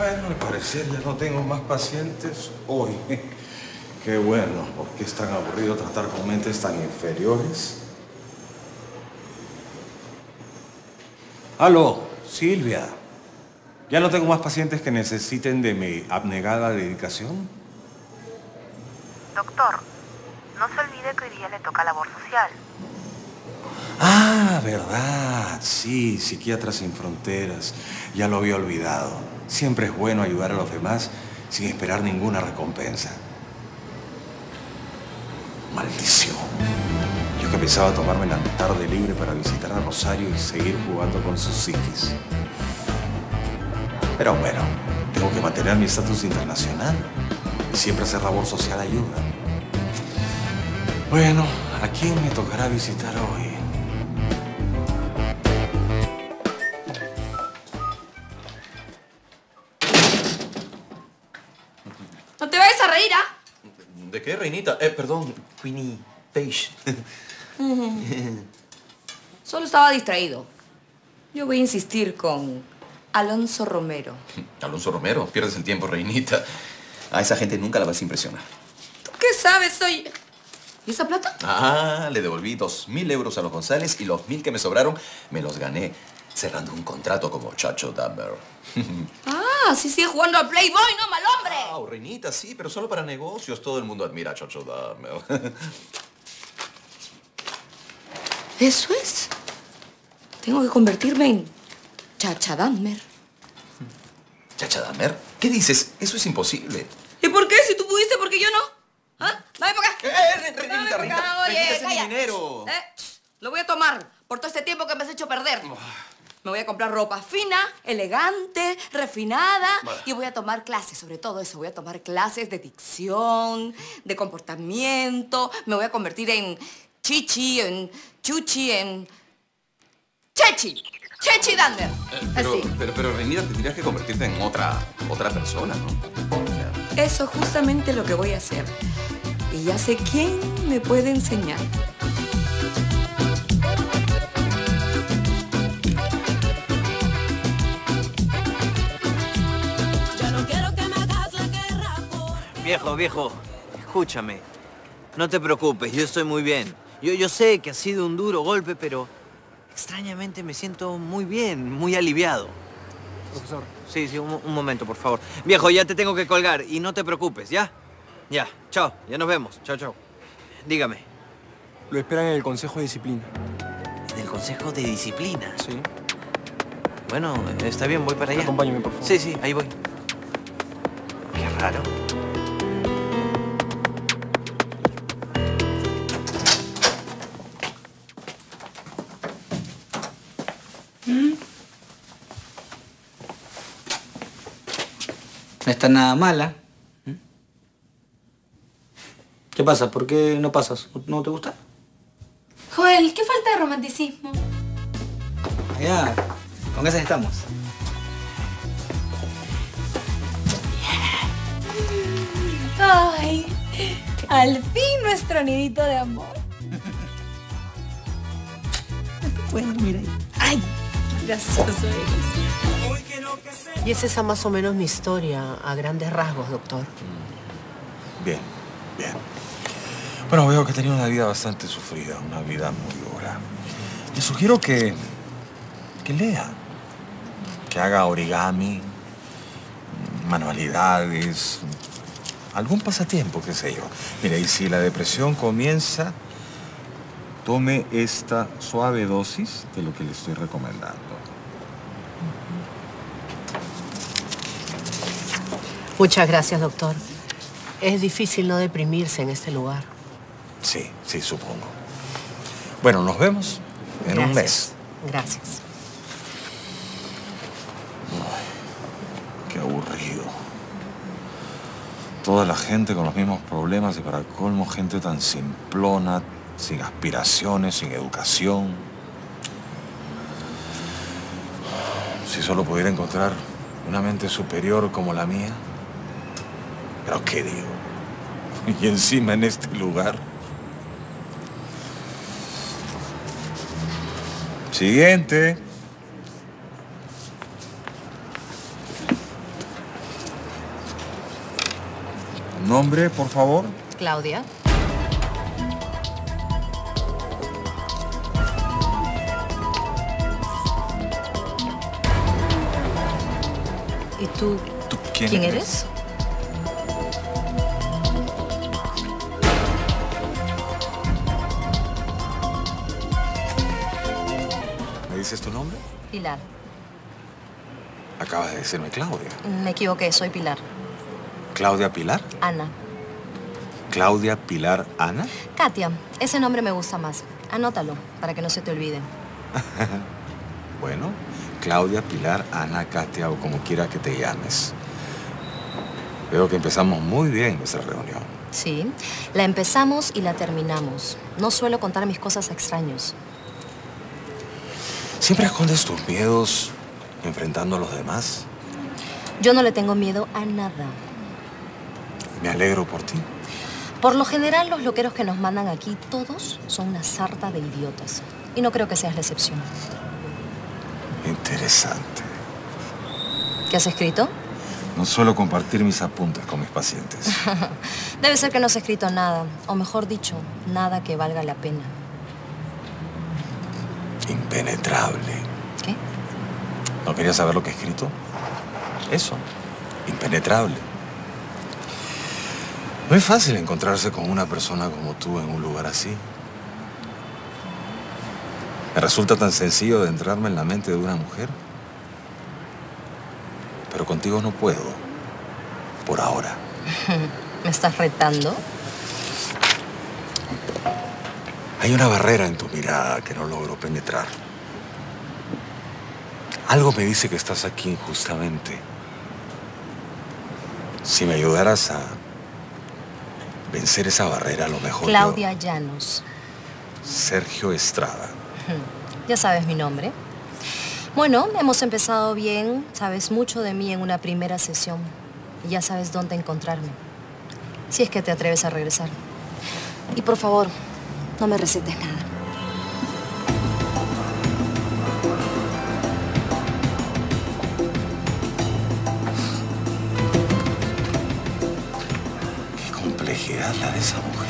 Bueno, al parecer ya no tengo más pacientes hoy. Qué bueno, porque es tan aburrido tratar con mentes tan inferiores. Aló, Silvia. Ya no tengo más pacientes que necesiten de mi abnegada dedicación. Doctor, no se olvide que hoy día le toca labor social. Ah, verdad. Sí, Psiquiatras Sin Fronteras. Ya lo había olvidado. Siempre es bueno ayudar a los demás sin esperar ninguna recompensa. Maldición. Yo que pensaba tomarme la tarde libre para visitar a Rosario y seguir jugando con sus psiquis. Pero bueno, tengo que mantener mi estatus internacional. Y siempre hacer labor social ayuda. Bueno, ¿a quién me tocará visitar hoy? No te vayas a reír, ¿ah? ¿De qué, reinita? Perdón, Queenie Page. Solo estaba distraído. Yo voy a insistir con Alonso Romero. ¿Alonso Romero? Pierdes el tiempo, reinita. A esa gente nunca la vas a impresionar. ¿Tú qué sabes? Soy... ¿Y esa plata? Ah, le devolví 2000 euros a los González y los 1000 que me sobraron me los gané cerrando un contrato como Chacho Dumber. Ah, sí, sigue jugando a Playboy, ¿no, mal hombre? Ah, wow, reinita, sí, pero solo para negocios. Todo el mundo admira a Chacho Dumber. Eso es. Tengo que convertirme en Chacha Dumber. ¿Chacha Dumber? ¿Qué dices? Eso es imposible. ¿Y por qué? Si tú pudiste, ¿por qué yo no? ¿Ah? ¡Dame para acá! ¡Reinita, reinita! ¡Oye, calla! Dinero. Lo voy a tomar por todo este tiempo que me has hecho perder. Oh. Me voy a comprar ropa fina, elegante, refinada. Vale. Y voy a tomar clases, sobre todo eso. Voy a tomar clases de dicción, de comportamiento. Me voy a convertir en Chichi, en Chuchi, en... Chechi. Chechi Dander. Pero Reinita, te tendrías que convertirte en otra persona, ¿no? O sea... Eso es justamente lo que voy a hacer. Y ya sé quién me puede enseñar. Ya no quiero que me hagas la guerra. Viejo, escúchame. No te preocupes, yo estoy muy bien. Yo sé que ha sido un duro golpe, pero extrañamente me siento muy bien, muy aliviado. Profesor. Sí, un momento, por favor. Viejo, ya te tengo que colgar y no te preocupes, ¿ya? Ya, chao, ya nos vemos. Chao. Dígame. Lo esperan en el Consejo de Disciplina. ¿En el Consejo de Disciplina? Sí. Bueno, está bien, voy para allá. Acompáñame, por favor. Sí, ahí voy. Qué raro. No está nada mala. ¿Qué pasa? ¿Por qué no pasas? ¿No te gusta? Joel, qué falta de romanticismo. Ya, con esas estamos. Ay, al fin nuestro nidito de amor. Bueno, mira ahí. Ay, gracioso eres. Y es esa más o menos mi historia, a grandes rasgos, doctor. Bien. Bueno, veo que he tenido una vida bastante sufrida, una vida muy dura. Le sugiero que lea, que haga origami, manualidades, algún pasatiempo, qué sé yo. Mira, y si la depresión comienza, tome esta suave dosis de lo que le estoy recomendando. Muchas gracias, doctor. Es difícil no deprimirse en este lugar. Sí, supongo. Bueno, nos vemos en un mes. Gracias. Ay, qué aburrido. Toda la gente con los mismos problemas y para colmo, gente tan simplona, sin aspiraciones, sin educación. Si solo pudiera encontrar una mente superior como la mía. Pero qué digo, y encima en este lugar. Siguiente. Nombre, por favor. Claudia. ¿Y tú? ¿Tú quién eres? ¿Me dices tu nombre? Pilar. Acabas de decirme Claudia. Me equivoqué, soy Pilar. ¿Claudia Pilar? Ana. ¿Claudia Pilar Ana? Katia, ese nombre me gusta más. Anótalo, para que no se te olvide. Bueno, Claudia Pilar Ana Katia, o como quiera que te llames. Veo que empezamos muy bien nuestra reunión. Sí, la empezamos y la terminamos. No suelo contar mis cosas a extraños. ¿Siempre escondes tus miedos enfrentando a los demás? Yo no le tengo miedo a nada. Me alegro por ti. Por lo general, los loqueros que nos mandan aquí, todos son una sarta de idiotas. Y no creo que seas la excepción. Interesante. ¿Qué has escrito? No suelo compartir mis apuntes con mis pacientes. Debe ser que no has escrito nada. O mejor dicho, nada que valga la pena. Impenetrable. ¿Qué? ¿No querías saber lo que he escrito? Eso. Impenetrable. No es fácil encontrarse con una persona como tú en un lugar así. Me resulta tan sencillo adentrarme en la mente de una mujer. Pero contigo no puedo. Por ahora. ¿Me estás retando? Hay una barrera en tu mirada que no logro penetrar. Algo me dice que estás aquí injustamente. Si me ayudaras a vencer esa barrera, a lo mejor. Claudia Llanos. Sergio Estrada. Ya sabes mi nombre. Bueno, hemos empezado bien. Sabes mucho de mí en una primera sesión. Ya sabes dónde encontrarme. Si es que te atreves a regresar. Y por favor, no me recetes nada. La de esa mujer.